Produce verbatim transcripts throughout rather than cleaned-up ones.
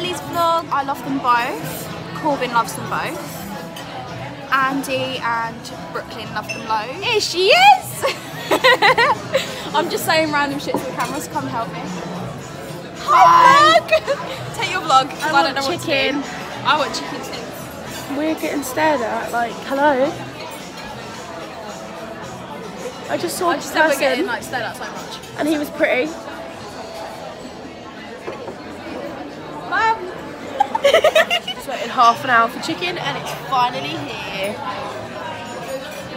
Nelly's vlog. I love them both. Corbin loves them both. Andy and Brooklyn love them loads. Here she is! I'm just saying random shit to the cameras. So come help me. Hi! Hi. Take your vlog, because I, I don't know chicken. What to do. I want chicken too. We're getting stared at, like, hello? I just saw I just this person, getting, like, stared at so much. And he was pretty. Just waited half an hour for chicken and it's finally here.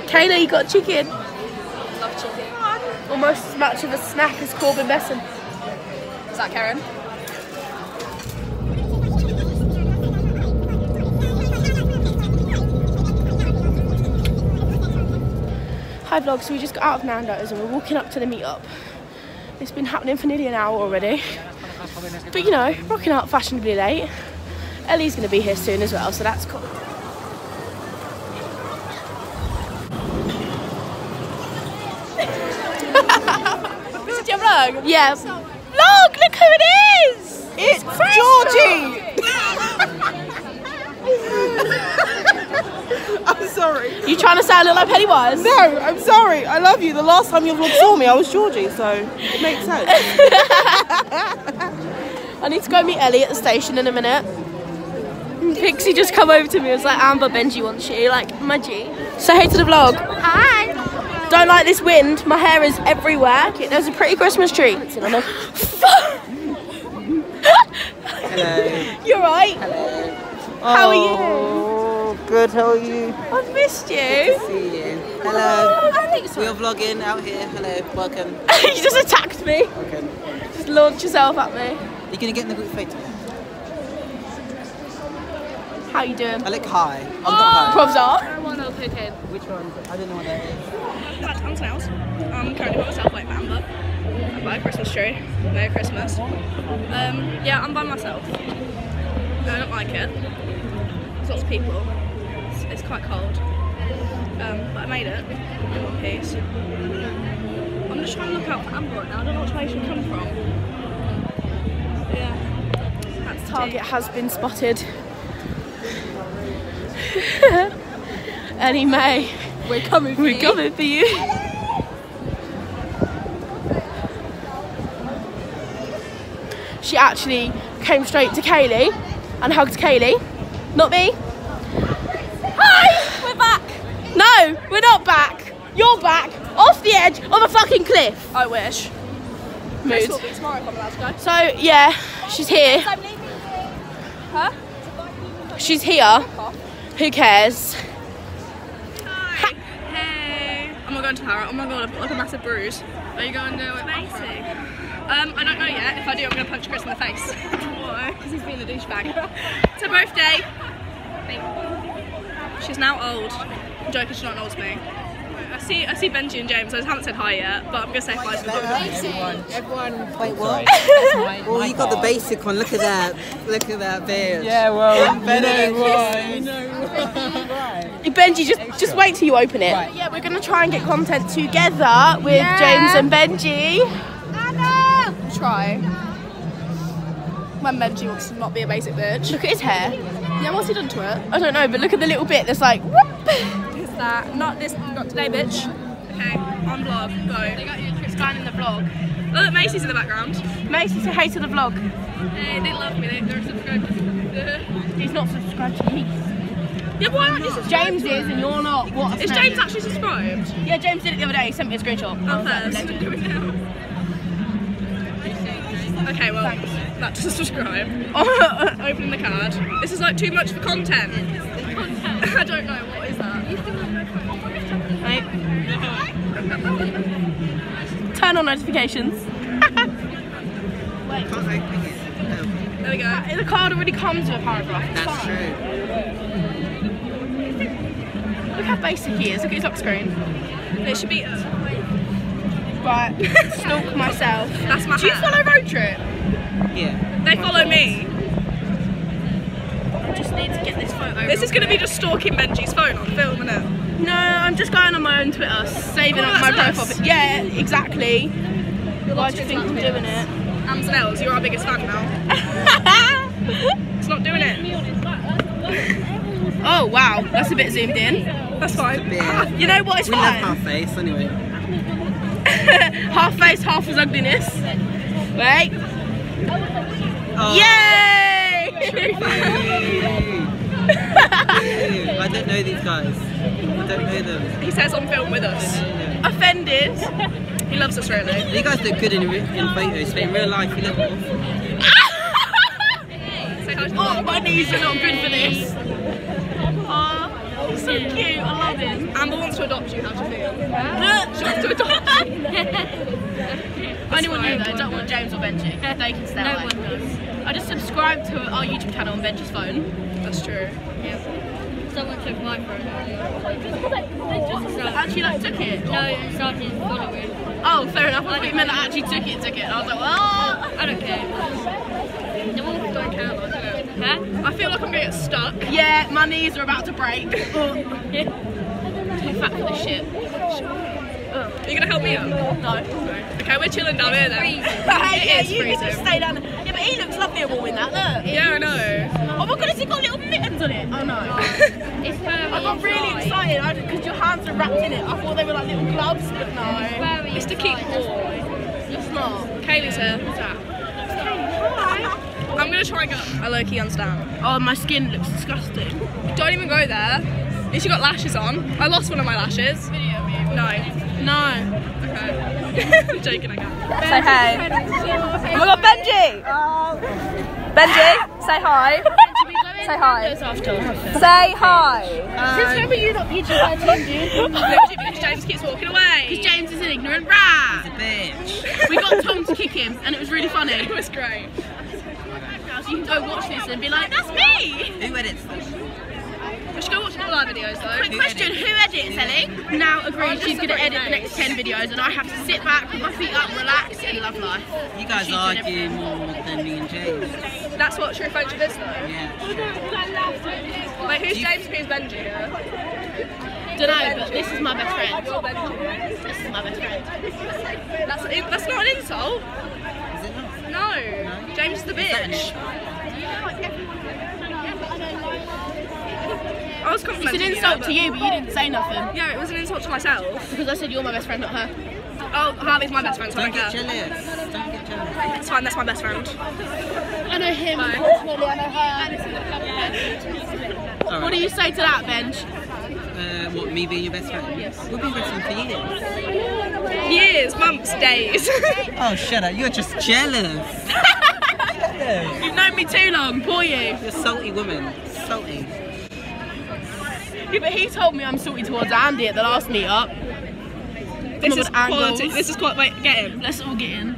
Kayla, you got chicken? I love chicken. Almost as much of a snack as Corbin Besson. Is that Karen? Hi vlog, so we just got out of Nando's and we're walking up to the meetup. It's been happening for nearly an hour already. But you know, rocking out fashionably late. Ellie's going to be here soon as well, so that's cool. Is it your vlog? Yeah. Vlog, look who it is! It's Georgie! I'm sorry. You trying to sound a little like Pennywise? No, I'm sorry. I love you. The last time your vlog saw me, I was Georgie, so it makes sense. I need to go meet Ellie at the station in a minute. Pixie just come over to me and was like, Amber, Benji wants you, like, Maggie. Say hey to the vlog. Hi. Don't like this wind. My hair is everywhere. There's a pretty Christmas tree. Hello. You're right. Hello. How are you? Oh, good. How are you? I've missed you. Good to see you. Hello. Oh, Alex. We're vlogging out here. Hello. Welcome. You just attacked me. Okay. Just launched yourself at me. Are you gonna get in the group photo? How you doing? I look high. I'm oh, not high. Probs are. I want to pick it. Which one? I don't know what that is. That's Anton House. I'm currently by myself, like Amber. I'm by a Christmas tree. Merry Christmas. Um, yeah, I'm by myself. I don't like it. There's lots of people. It's, it's quite cold. Um, but I made it. In one piece. I'm just trying to look out for Amber right now. I don't know which way she comes from. Yeah. That's Target has been spotted. Annie Mae, we're coming for we're you. We're coming for you. She actually came straight to Kaylee and hugged Kaylee, not me. Hi, we're back. No, we're not back. You're back, off the edge of a fucking cliff. I wish. Mood. So yeah, she's here. Huh? She's here. Who cares? Hi. Hey. I'm not going to Tara. Oh my god, I've got like a massive bruise. Are you going to do it? Amazing. Um, I don't know yet. If I do, I'm going to punch Chris in the face. Why? Because he's being a douchebag. It's her birthday. Thank you. She's now old. I'm joking, she's not old to me. I see, I see Benji and James. I just haven't said hi yet, but I'm going to say hi to everyone. Everyone, wait, what? Well, you got the basic one. Look at that. Look at that beard. Yeah, well, Benji, why? You know why? Benji, just, just wait till you open it. Right. Yeah, we're going to try and get content together with yeah. James and Benji. Anna! We'll try. When Benji wants to not be a basic bitch. Look at his hair. Yeah, what's he done to it? I don't know, but look at the little bit that's like, whoop! That. Not this, not today, bitch. Okay, on vlog, go. They got you Chris Klein in the vlog. Oh, look, Macy's in the background. Macy's a hater of the vlog. Hey, they love me, they, they're subscribed to He's not subscribed to me. Yeah, why aren't you subscribed? James is, and you're not. What a Is James actually subscribed? Yeah, James did it the other day, he sent me a screenshot. Oh, first. Like, do it now. Okay, well, thanks. That doesn't subscribe. Opening the card. This is like too much for content. Content? I don't know, what is that? Turn on notifications. Wait. There we go. The card already comes with a paragraph. It's That's fine. True. Look how basic he is. Look at his lock screen. It should be. Right. Stalk myself. That's my. Do you follow Road Trip? Yeah. They follow me. I just need to get this photo. This is going to be just stalking Benji's phone on film, isn't it? No, I'm just going on my own Twitter, saving oh, up my profile. But yeah, exactly. Why do you think I'm doing it? Amsnells, you're our biggest fan now. Oh wow, that's a bit zoomed in. That's fine. You know what? It's we fine. We love half face anyway. Half face, half his ugliness. Wait. Oh. Yay! I don't know these guys. I don't know them. He says on film with us. Offended. He loves us really. You guys look good in, in photos, but in real life you look awful. Oh, my knees are not good for this. Oh, so cute, I love it. Amber wants to adopt you, how do you feel? She wants to adopt you. Anyone new though, don't want James or Benji. They can stay away. No one does. I just subscribed to our YouTube channel on Benji's phone. That's true. Yeah. Someone took my phone. They just actually like took it? No, it started following. Oh, fair enough. I thought you meant that actually took it, took it. I was like, well, I don't care. No one don't care about it. Huh? I feel like I'm going to get stuck. Yeah, my knees are about to break. Oh. Yeah. Too fat for this shit. Oh. Are you going to help me up? No. Okay, we're chilling down here then. It is freezing. You can stay down there. Yeah, but he looks lovely wearing that, look. Yeah, I know. Oh my god, has he got little mittens on it? Oh no. It's furry. I got really excited because your hands are wrapped in it. I thought they were like little gloves, but no. It's, it's to keep warm. You're smart. Kaylee's here. What's that? I'm gonna try and go. I low key understand. Oh, my skin looks disgusting. Don't even go there. At least you got lashes on. I lost one of my lashes. Video me. No. No. Okay. I'm joking, I guess. Say hey. Oh my god, Benji! Oh. Benji, say hi. Say hi. Say hi. Just remember you're not P G thirteen, dude. James keeps walking away. Because James is an ignorant rat. He's a bitch. We got Tom to kick him and it was really funny. It was great. You can go watch this and be like, that's me! Who edits this? We should go watch all our videos though. Quick who question, edits? who edits Ellie? Now agrees she's going to edit knows. the next ten videos and I have to sit back, put my feet up, relax and love life. You guys argue more than me and James. That's what true friendship is though. Yeah. Wait, who's you... James and who's Benji here? Dunno, but this is my best friend. You're Benji. This is my best friend. That's, that's not an insult. Is it not? No. no. James the bitch. I was complimenting you. It's an insult you, to you, but you didn't say nothing. Yeah, it was an insult to myself. Because I said you're my best friend, not her. Oh, Harvey's my best friend, so I don't care. Don't get jealous. Don't get jealous. It's fine, that's my best friend. I know him, no. Unfortunately, I know her. Right. What do you say to that, Benj? Uh, what, me being your best friend? Yes. We've been best friends for years. Years, months, days. Oh, shut up. You're just jealous. Jealous. You've known me too long, poor you. You're a salty woman. Salty. Yeah, but he told me I'm salty towards Andy at the last meet-up. This is quality. This is quite... Wait, get in. Let's all get in.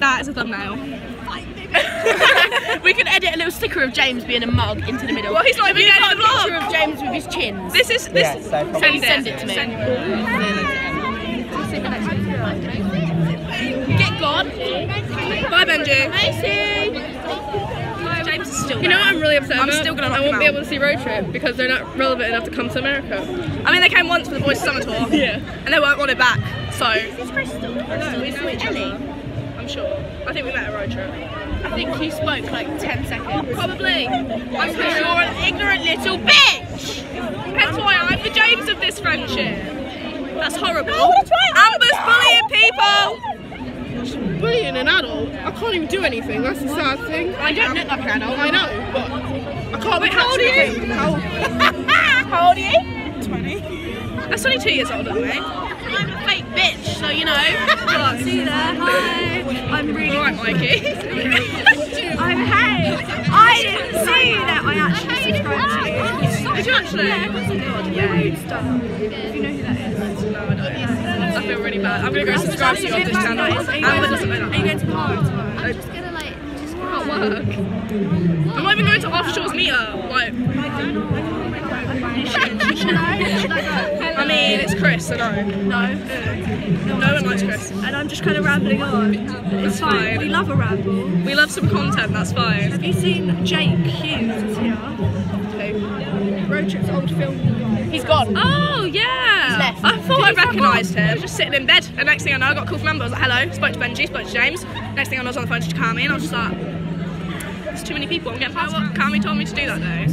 That is a thumbnail. We can edit a little sticker of James being a mug into the middle. Well, he's not even getting a picture of James with his chin. This is this. Yeah, so send, send it to me. Send it. Get gone. Bye, Benji. Bye. James is still. You know what I'm really upset. I'm still gonna. I won't be able to see Road Trip because they're not relevant enough to come to America. I mean, they came once for the Boys Summer Tour. Yeah. And they weren't wanted back. So. Is Bristol? No, we know each other. I'm sure. I think we met at Road Trip. I think he spoke like ten seconds. Probably. I'm sure you're an ignorant little bitch! That's why I'm the James of this friendship. That's horrible. Amber's bullying people! Bullying an adult? I can't even do anything, that's the sad thing. I don't look like an adult. I know, but I can't be how old are you? How old are you? twenty. That's only two years old, aren't we? I'm a fake bitch, so you know. Hello. See you there, hi. I'm really. Alright, Mikey. I'm hey. I didn't see that I actually subscribed to you. Did you actually? Yeah, yeah. Rude stuff. Do you know who that is? No, I don't. I feel really bad. I'm gonna go subscribe to you on this channel. Amber doesn't know that. Are you going to tomorrow? I'm just gonna like, just can't work. I'm not even going to Offshore's meetup. Like. I mean, it's Chris, I know. No. No, no one likes Chris. And I'm just kind of rambling on. It's fine. We love a ramble. We love some content, that's fine. Have you seen Jake Hughes is here? Who? Road Trip's old film. He's gone. Oh, yeah. He's left. I thought I recognised him. I was just sitting in bed, and next thing I know, I got a call from Amber. I was like, hello. Spoke to Benji, spoke to James. Next thing I know, I was on the phone, she called me, and I was just like, there's too many people, I'm getting past. Cammy told me to do that though.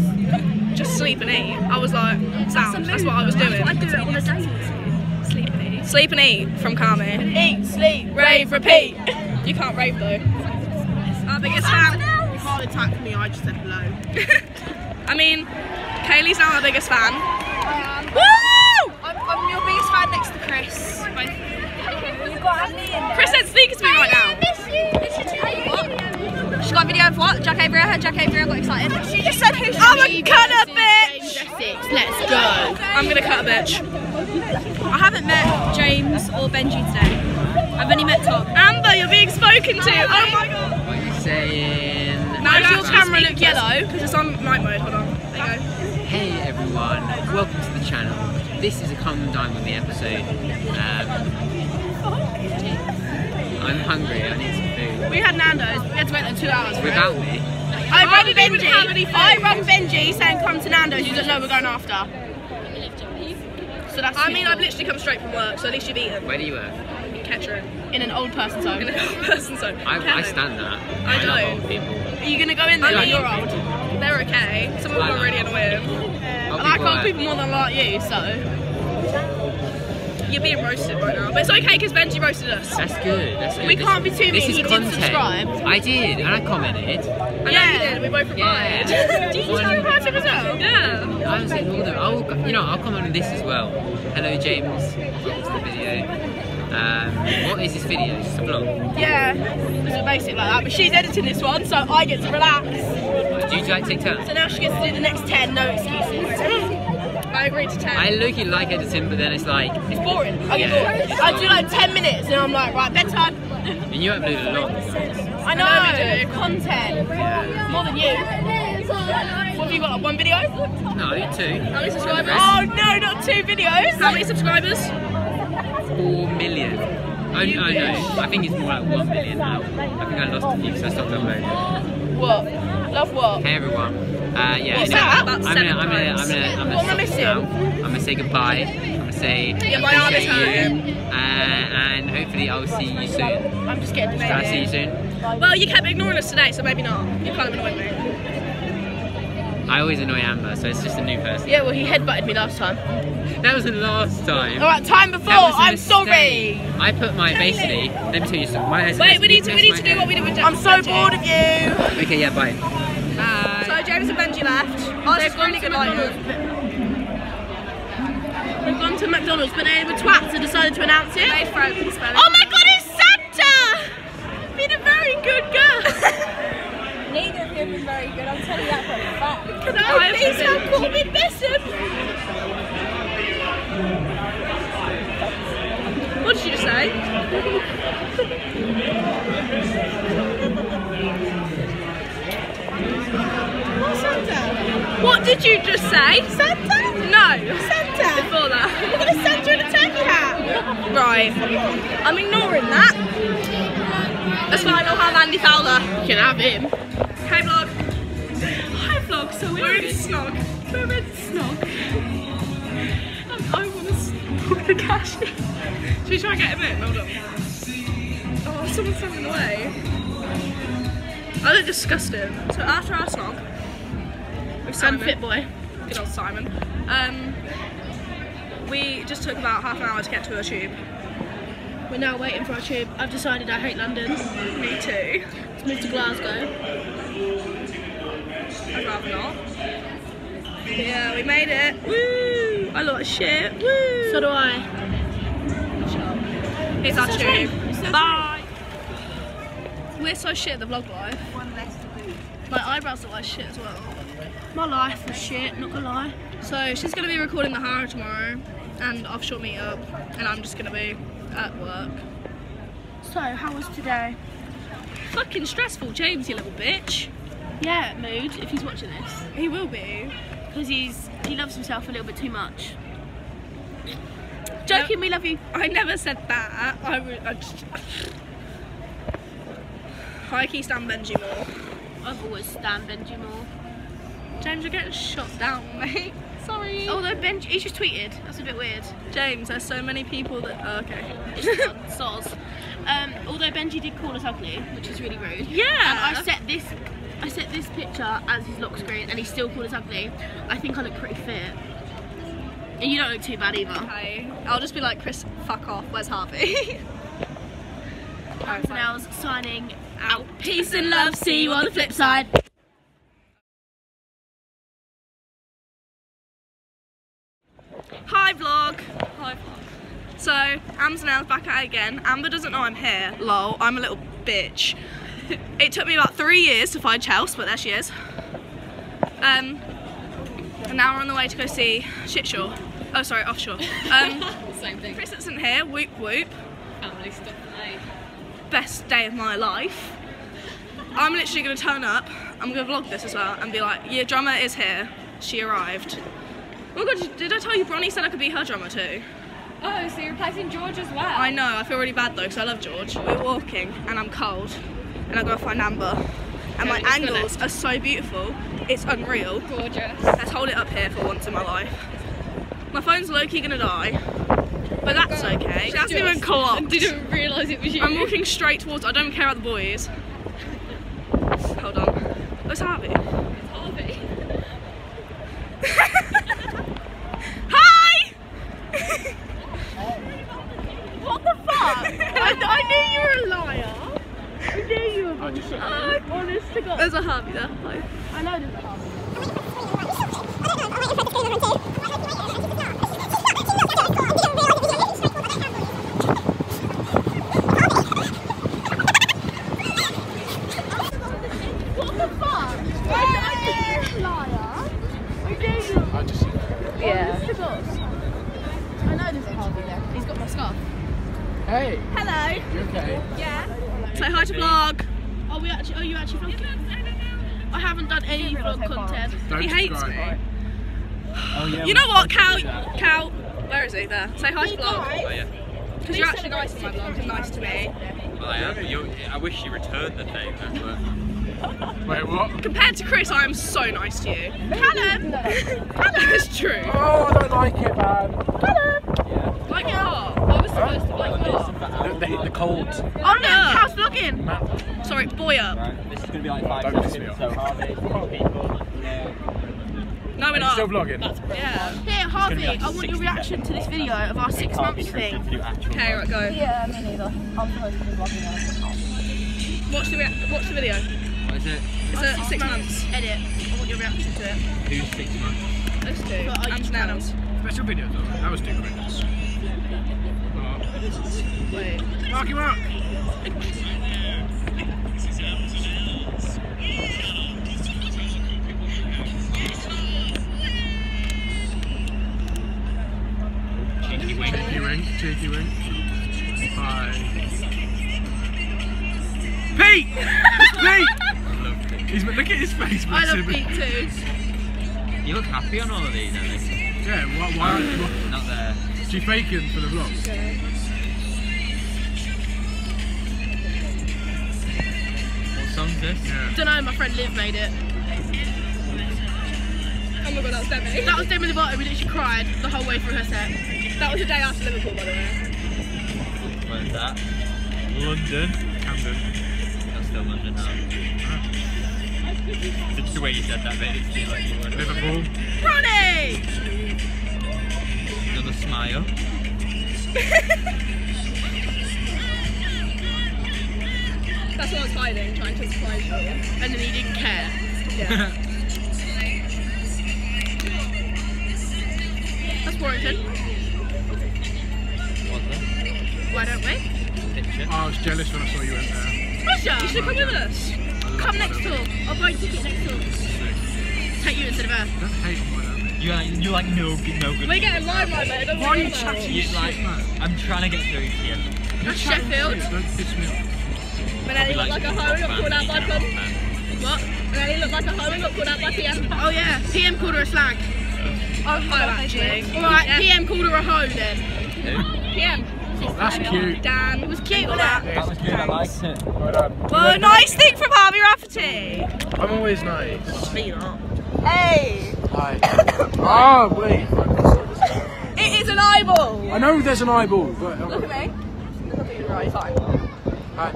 Just sleep and eat. I was like, sound. That's what I was doing. That's what I do it on a day. Sleep and eat. Sleep and eat from Cammy. Eat, sleep, rave, repeat. You can't rave though. Our biggest fan. You can't attack me, I just said hello. I mean, Kaylee's now our biggest fan. I am. Woo! I'm, I'm your biggest fan next to Chris. You've got me in there. Chris said sneakers me right now. She got a video of what? Jack Avery. I heard Jack Avery. I got excited. She just said, who should I'm gonna cut a bitch! Let's go. I'm gonna cut a bitch. I haven't met James or Benji today. I've only met Tom. Amber, you're being spoken to. Oh my god. What are you saying? Now does your camera look yellow? Because it's on night mode. Hold on. There you go. Hey everyone. Welcome to the channel. This is a Come and Dine With Me episode. Um, I'm hungry. I need some. We had Nando's, we had to wait like two hours for Without it. me? I rung Benji, I rung Benji saying come to Nando's, you don't know we're going after. So that's I mean, I've literally come straight from work, so at least you've eaten. Where do you work? In Kettering. In an old person's home. In an old person's home. I, I stand that. I, I love old people. Are you going to go in there? I mean, you're old. They're okay. Some of them are really annoying. I like old people more than I like you, so. You're being roasted right now, but it's okay because Benji roasted us. That's good. That's good. We can't be too mean. He did subscribe. I did, and I commented. And yeah, you did. We both replied. Yeah. Did you try to reply to him as well? Yeah. I was in all them. I'll, you know, I'll comment on this as well. Hello, James. Welcome to the video. Um, what is this video? It's just a vlog. Yeah. It's basic like that. But she's editing this one, so I get to relax. Do you like TikTok? So now she gets to do the next ten. No excuses. I agree to ten. I low-key like editing, but then it's like... It's boring. I get yeah. bored. I do like ten minutes, and I'm like, right, bedtime. And you upload a lot. I know, I know do. Content. Yeah. More than you. What have you got, like one video? No, two. How many subscribers? Oh, no, not two videos. How many subscribers? Four million. Oh, no, no. I think it's more like one million now. I think I lost a few, so I stopped uploading. What? Love what? Hey, everyone. Uh, yeah, What's anyway, I'm, gonna, I'm, gonna, I'm gonna, I'm gonna, I'm gonna stop now. I'm gonna say goodbye. I'm gonna say yeah, appreciate you, uh, and hopefully I'll see you soon. I'm just getting debated. I'll see you soon. Well, you kept ignoring us today, so maybe not. You kind of annoyed me. I always annoy Amber, so it's just a new person. Yeah, well, he headbutted me last time. That was the last time. All right, time before. I'm sorry. I put my basically. Let me tell you something. My Wait, we need to we need to do what we did with Jack. I'm so bored of you. Okay, yeah, bye. Uh, James and Benji left. Oh, they've gone really to McDonald's. They've gone to McDonald's, but they were twats and decided to announce it. They froze the spelling. Oh my god, it's Santa! You've been a very good girl. Neither of you have been very good, I'm telling you that for a fact. Can I please have Corbin Besson? What did you just say? Santa. What did you just say? Santa? No. Santa. Before that. We're going to send you in a turkey hat. Right. I'm ignoring that. That's why I'll have Andy Fowler. You can have him. Hi vlog. Hi vlog, so we're in Snog. We're in Snog. I, I want to snog the cashier. Should we try and get him in? Hold on. Oh, someone's sending away. I look disgusting. So after our snog, Simon, Fit Boy, good old Simon. Um, we just took about half an hour to get to our tube. We're now waiting for our tube. I've decided I hate London. Me too. Let's move to Glasgow. I'd rather not. Yeah, we made it. Woo! I like shit. Woo! So do I. Shut up. Here's our tube. Bye! We're so shit at the vlog life. One less to boot. My eyebrows look like shit as well. My life was shit, not gonna lie. So she's gonna be recording the Hara tomorrow and Offshore meetup, and I'm just gonna be at work. So how was today? Fucking stressful, James, you little bitch. Yeah, mood. If he's watching this, he will be, because he's he loves himself a little bit too much. Joking, no, we love you. I never said that. I would. I just. I keep stan Benji Moore. I've always stan Benji Moore. James, you're getting shot down, mate. Sorry. Although Benji, he just tweeted. That's a bit weird. James, there's so many people that. Oh, okay. Soz. Um, although Benji did call us ugly, which is really rude. Yeah. And I set this I set this picture as his lock screen and he still called us ugly. I think I look pretty fit. And you don't look too bad either. Okay. I'll just be like, Chris, fuck off, where's Harvey? Alright, so now I was signing out. Peace and love, see you on the flip side. Hi vlog. Hi vlog. So Amber's now back at it again. Amber doesn't know I'm here. Lol. I'm a little bitch. It took me about three years to find Chelsea, but there she is. Um, and now we're on the way to go see Shitshore. Oh, sorry, Offshore. Um, Same thing. Chris isn't here. Whoop whoop. Family stuff. Mate. Best day of my life. I'm literally gonna turn up. I'm gonna vlog this as well and be like, your drummer is here. She arrived. Oh my god, did I tell you Bronnie said I could be her drummer too? Oh, so you're replacing George as well? I know, I feel really bad though because I love George. We're walking and I'm cold and I've got to find Amber. And no, my angles are so beautiful, it's unreal. Gorgeous. Let's hold it up here for once in my life. My phone's low-key gonna die, but that's oh, okay. She hasn't even clocked. I didn't realise it was you. I'm walking straight towards, I don't care about the boys. Hold on. Oh, it's Harvey. It's Harvey. What the fuck? I, I knew you were a liar. I knew you were bullshit. I'm honest to God. There's a Harvey there. Hi. I know there's a Harvey. What the fuck? I knew you were a liar. I knew you were a liar. Yeah. Honest to God. I know there's a Harvey there. He's got my scarf. Hey. Hello. You okay? Yeah. Say hi to vlog. Are we actually? Are you actually vlogging? I haven't done any vlog content. Don't he hates me. Oh, yeah, you know what, Cal? Cal, where is he? There. Say hi to vlog. Oh yeah. Because you're actually nice to my vlog and nice to me. Well, I am. You're, I wish you returned the favour. But... Wait, what? Compared to Chris, I am so nice to you. Callum. Callum is true. Oh, I don't like it, man. Callum. Yeah. Like it hard. I was supposed to like this. They hit the cold. Oh no, how's vlogging? Matt. Sorry, boy up. Right. This is going to be like five minutes, so Harvey, people. Yeah. No, we're not. Still vlogging. Yeah. Here, Harvey, like I want your reaction to this video of our six months thing. Okay, right, go. Yeah, me neither. I'm supposed to be vlogging. Watch the, watch the video. What is it? It's a six, six months. months. Edit. I want your reaction to it. Who's six months? Those two. But and Nando's. Special video though. That was two minutes. Wait. Mark him up! Cheeky wink. Cheeky wink. Cheeky wink. Hi. Pete! It's Pete! He's, look at his face. I love Pete too. You look happy on all of these, don't you? Yeah, why, why aren't you not there? She's faking for the vlog. Okay. Yeah. Don't know, my friend Liv made it. Oh my god, that was Demi. That was Demi Lovato, we literally cried the whole way through her set. That was the day after Liverpool, by the way. Where's that? London. Camden. That's still London now. Huh? It's the way you said that bit, it's still like London. Liverpool. Ronnie! Another smile. That's what I was hiding, trying to surprise you. And then he didn't care. Yeah. That's warranted. What's that? Why don't we? Picture. Oh, I was jealous when I saw you in there. Roger! You should come with us. Come next door. I'll buy a ticket next door. Take you instead of her. Don't hate my own. You're like, you're like no, no good. We're getting live right now. Why are you chatting shit, man? I'm trying to get through here. That's Sheffield. Don't piss me off. And then he looked like a hoe and got called out by P M. What? And then he looked like a hoe and got called out by P M. Oh yeah, P M called her a slag. Oh, oh actually. Alright, yeah. P M called her a hoe then. Who? P M. Oh, that's cute. Dan. It was cute, wasn't it? That was cute, I liked it. Well, a nice thing from Harvey Rafferty. I'm always nice. Me not. Hey! Hi. Oh, wait. It is an eyeball. I know there's an eyeball, but... Look at me. Look at me, right, fine. Hi.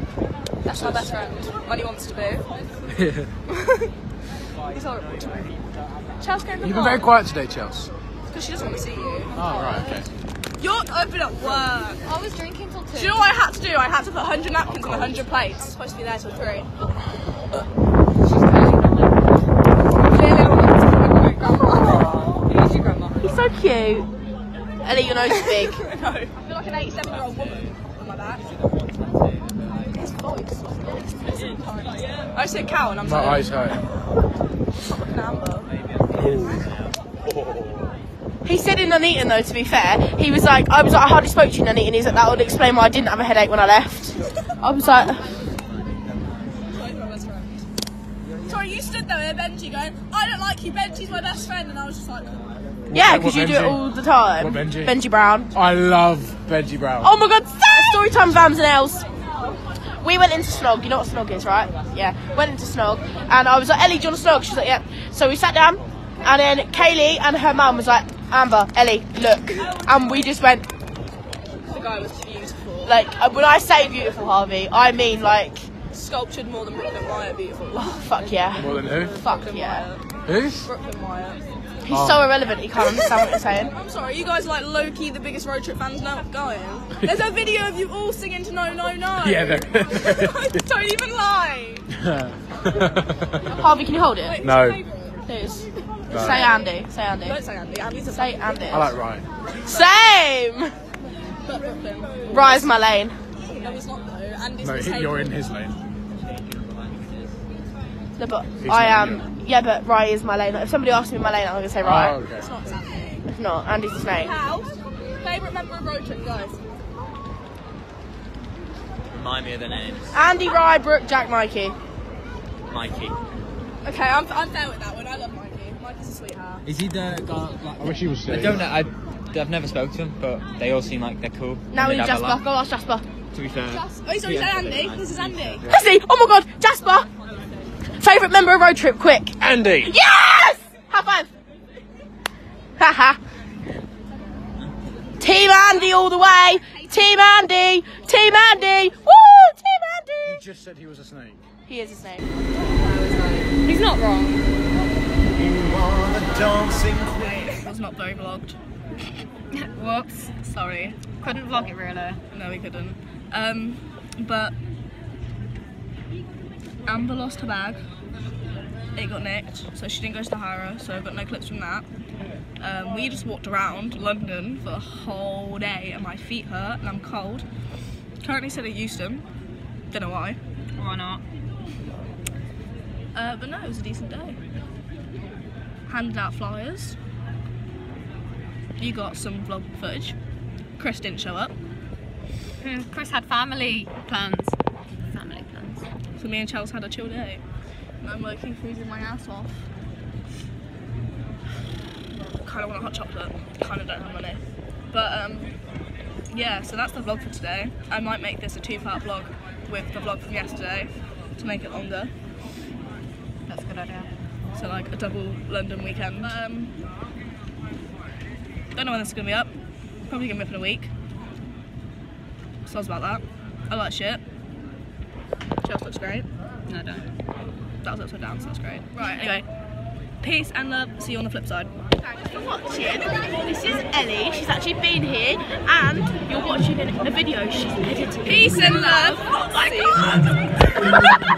That's my best friend when he wants to be. Yeah. He's horrible to me. Chels, go for You've been very quiet today, Chels. Because she doesn't want to see you. Oh, right, okay. You're open at work. I was drinking till two. Do you know what I had to do? I had to put one hundred napkins on one hundred plates. I was supposed to be there till three. So cute. Ellie, your nose is big. I know. I feel like an eighty-seven-year-old woman on my back. His voice. I see a cow and I'm sorry. My eyes hurt. An amber. He said in Nuneaton though, to be fair, he was like, I was like, I hardly spoke to you in Nuneaton. He's like, that would explain why I didn't have a headache when I left. I was like. Sorry, you stood there with Benji going, I don't like you, Benji's my best friend. And I was just like. Yeah, because you Benji? do it all the time. What Benji? Benji Brown. I love Benji Brown. Oh my god, story time, Vams and Els. We went into Snog, you know what Snog is, right? Yeah, went into Snog, and I was like, Ellie, do you want a Snog? She's like, yeah. So we sat down, and then Kaylee and her mum was like, Amber, Ellie, look. And we just went. The guy was beautiful. Like, when I say beautiful, Harvey, I mean like. Sculptured more than Brooklyn Wyatt, beautiful. Oh, fuck yeah. More than who? Fuck Brooklyn yeah. Who? Brooklyn Wyatt. He's oh. so irrelevant, he can't understand what you're saying. I'm sorry, you guys are like low-key the biggest Road Trip fans now going. There's a video of you all singing to No, No, No. Yeah, there Don't even lie. Harvey, can you hold it? Wait, no. Please. No. Say Andy. Say Andy. Don't say Andy. Andy's a Say Andy. I like Ryan. Same! But Brooklyn. Ryan's my lane. No, he's not though. Andy's no, he, you're in his lane. No, but He's I am. Yeah, but Rye is my lane. If somebody asks me my lane, I'm going to say Rye. Oh, okay. It's not Andy. It's not. Andy's the snake. Favourite member of Road Trip, guys? Remind me of the names. Andy, Rye, Brooke, Jack, Mikey. Mikey. Okay, I'm, I'm fair with that one. I love Mikey. Mikey's a sweetheart. Is he the guy? Like, I wish he was serious. I don't know. I, I've never spoken to him, but they all seem like they're cool. Now we Jasper. Go ask Jasper. To be fair. Jas oh, he's already yeah, said Andy. This is Andy. Yeah. Has he? Oh my god, Jasper! Favourite member of Road Trip, quick. Andy. Yes! High five. Haha. Team Andy all the way. Team Andy. Team Andy. Woo! Team Andy. You just said he was a snake. He is a snake. He's not wrong. You are the dancing queen. That's not very vlogged. Whoops. Sorry. Couldn't vlog it really. No, we couldn't. Um, but Amber lost her bag. It got nicked, so she didn't go to the Hira, so I've got no clips from that. Um, we just walked around London for the whole day and my feet hurt and I'm cold. Currently still at Euston, don't know why. Why not? Uh, but no, it was a decent day. Handed out flyers. You got some vlog footage. Chris didn't show up. Chris had family plans. Family plans. So me and Chels had a chill day. And I'm working, freezing my ass off. Kind of want a hot chocolate. Kind of don't have money. But um, yeah, so that's the vlog for today. I might make this a two-part vlog with the vlog from yesterday to make it longer. That's a good idea. So like a double London weekend. But, um, don't know when this is gonna be up. Probably gonna be up in a week. So I was about that. I like shit. Chels looks great. No, I don't. That was upside down, so that's great. Right, anyway, peace and love. See you on the flip side. Thanks for watching. This is Ellie. She's actually been here, and you're watching a video she's edited. Peace and love. Oh my god!